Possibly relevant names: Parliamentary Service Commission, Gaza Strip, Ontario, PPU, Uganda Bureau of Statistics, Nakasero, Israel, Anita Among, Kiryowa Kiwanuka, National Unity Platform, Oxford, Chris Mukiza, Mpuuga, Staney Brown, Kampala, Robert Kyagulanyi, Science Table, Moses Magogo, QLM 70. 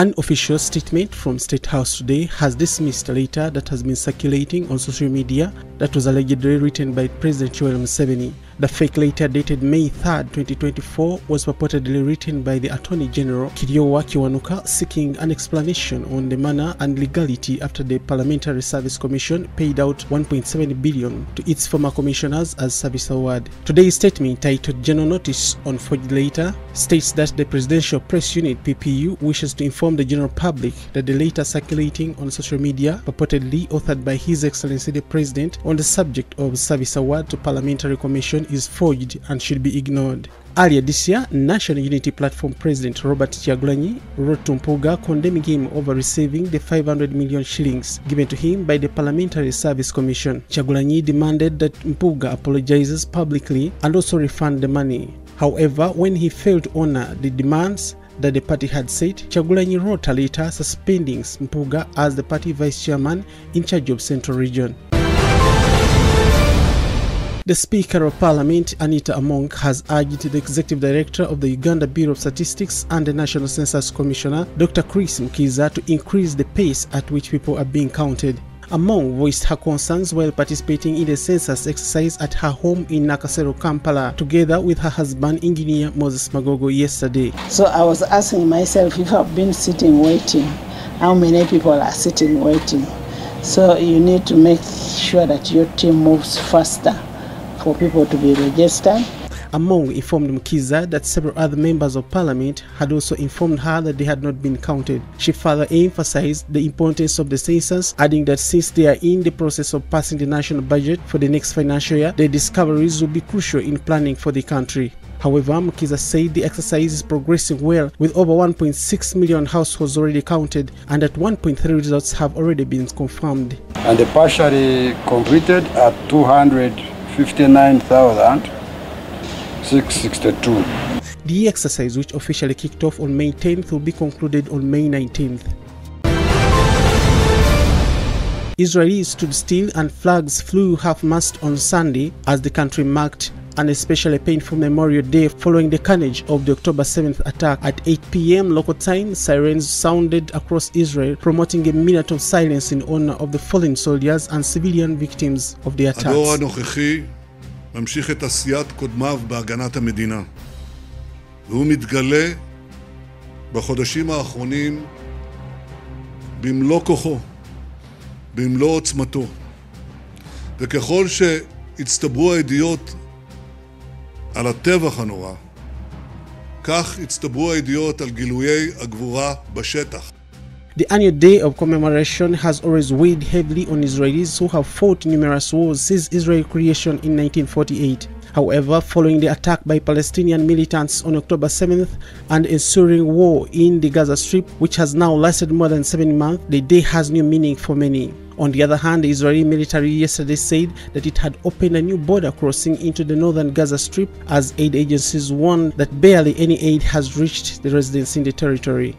unofficial statement from State House today has dismissed a letter that has been circulating on social media that was allegedly written by President QLM 70. The fake letter dated May 3, 2024 was purportedly written by the Attorney General Kiryowa Kiwanuka seeking an explanation on the manner and legality after the Parliamentary Service Commission paid out $1.7 billion to its former commissioners as service award. Today's statement, titled General Notice on Forged Letter, states that the Presidential Press Unit PPU wishes to inform the general public that the letter circulating on social media, purportedly authored by His Excellency the President on the subject of service award to Parliamentary Commission, is forged and should be ignored. Earlier this year, National Unity Platform President Robert Kyagulanyi wrote to Mpuuga condemning him over receiving the 500 million shillings given to him by the Parliamentary Service Commission. Kyagulanyi demanded that Mpuuga apologizes publicly and also refund the money. However, when he failed to honor the demands that the party had said, Kyagulanyi wrote a letter suspending Mpuuga as the party vice chairman in charge of Central Region. The Speaker of Parliament, Anita Among, has urged the Executive Director of the Uganda Bureau of Statistics and the National Census Commissioner, Dr. Chris Mukiza, to increase the pace at which people are being counted. Among voiced her concerns while participating in the census exercise at her home in Nakasero, Kampala, together with her husband, Engineer Moses Magogo, yesterday. So I was asking myself, if I've been sitting waiting, how many people are sitting waiting? So you need to make sure that your team moves faster for people to be registered. Among informed Mukiza that several other members of parliament had also informed her that they had not been counted. She further emphasized the importance of the census, adding that since they are in the process of passing the national budget for the next financial year, their discoveries will be crucial in planning for the country. However, Mukiza said the exercise is progressing well, with over 1.6 million households already counted, and that 1.3 results have already been confirmed. And the partially completed at 259,662. The exercise, which officially kicked off on May 10th, will be concluded on May 19th. Israelis stood still and flags flew half-mast on Sunday as the country marked an especially painful Memorial Day following the carnage of the October 7th attack. At 8 p.m. local time, sirens sounded across Israel, promoting a minute of silence in honor of the fallen soldiers and civilian victims of the attacks. ממשיך את עשיית קודמיו בהגנת המדינה, והוא מתגלה בחודשים האחרונים במלוא כוחו, במלוא עוצמתו, וככל שהצטברו העדויות על הטבח הנורא, כך הצטברו העדויות על גילויי הגבורה בשטח. The annual day of commemoration has always weighed heavily on Israelis who have fought numerous wars since Israel's creation in 1948. However, following the attack by Palestinian militants on October 7th and ensuing war in the Gaza Strip, which has now lasted more than 7 months, the day has new meaning for many. On the other hand, the Israeli military yesterday said that it had opened a new border crossing into the northern Gaza Strip, as aid agencies warned that barely any aid has reached the residents in the territory.